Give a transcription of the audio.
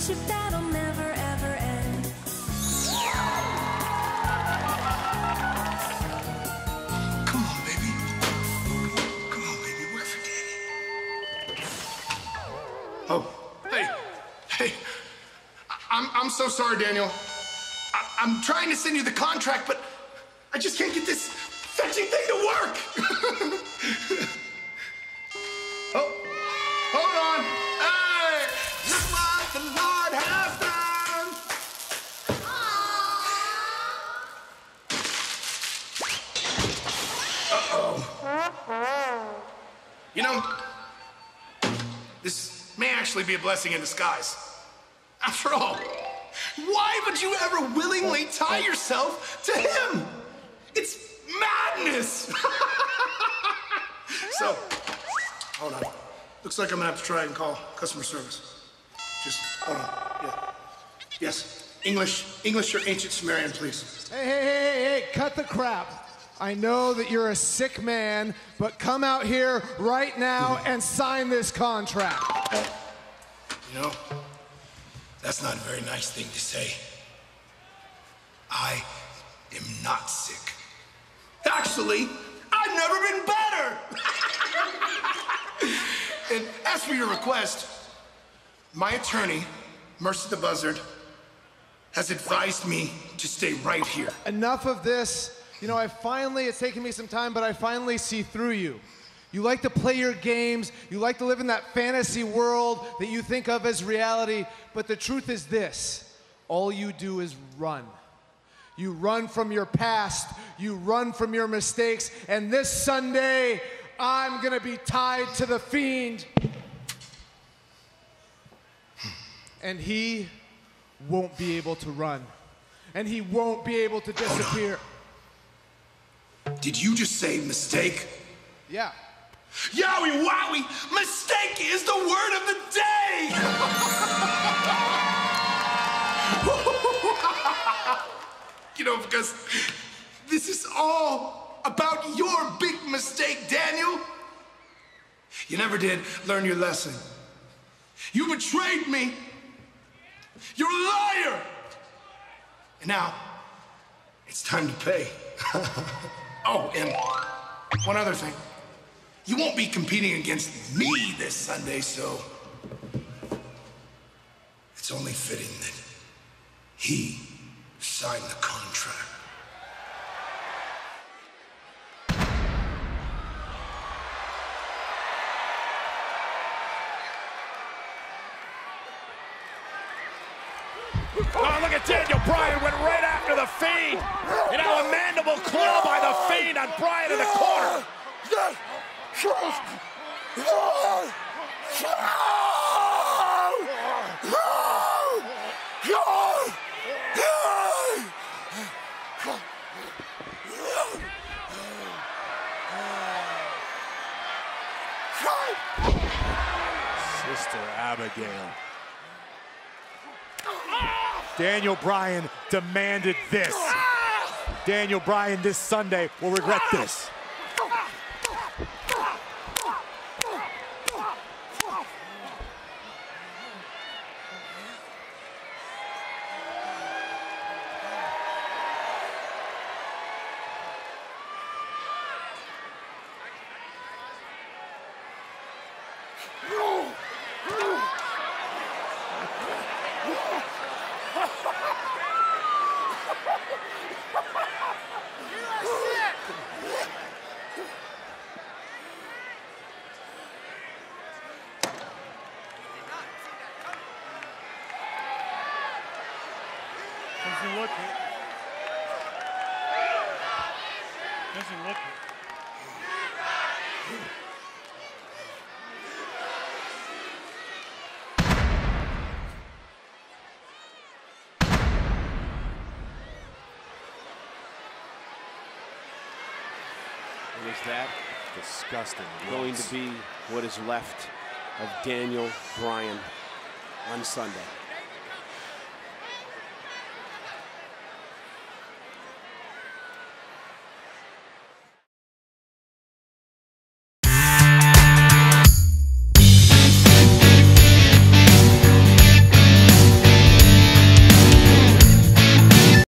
friendship that'll never ever end. Come on, baby. Come on, baby. Work for Daddy. Oh, hey. I'm so sorry, Daniel. I'm trying to send you the contract, but I just can't get this fetching thing to work. Oh, hold on. Hey, look what the Lord has done. Uh-oh. You know, this may actually be a blessing in disguise. After all, why would you ever willingly tie yourself to him? It's madness! So, hold on. Looks like I'm gonna have to try and call customer service. Just, hold on, yeah. Yes, English or ancient Sumerian, please. Hey, cut the crap. I know that you're a sick man, but come out here right now and sign this contract. You know, that's not a very nice thing to say. I am not sick. Actually, I've never been better. And as for your request, my attorney, Mercer the Buzzard, has advised me to stay right here. Enough of this. You know, it's taken me some time, but I finally see through you. You like to play your games, you like to live in that fantasy world that you think of as reality, but the truth is this, all you do is run. You run from your past, you run from your mistakes, and this Sunday, I'm gonna be tied to the Fiend. And he won't be able to run. And he won't be able to disappear. Did you just say mistake? Yeah. Yowie wowie, mistake is the word of the day! You know, because this is all about your big mistake, Daniel. You never did learn your lesson. You betrayed me. You're a liar. And now, it's time to pay. Oh, and one other thing. You won't be competing against me this Sunday, so it's only fitting that he sign the contract. Oh, look at Daniel Bryan went right after the Fiend. You know, a mandible claw by the Fiend on Bryan in the corner. Sister Abigail. Daniel Bryan demanded this. Daniel Bryan this Sunday will regret this. Is that disgusting? Going to be what is left of Daniel Bryan on Sunday.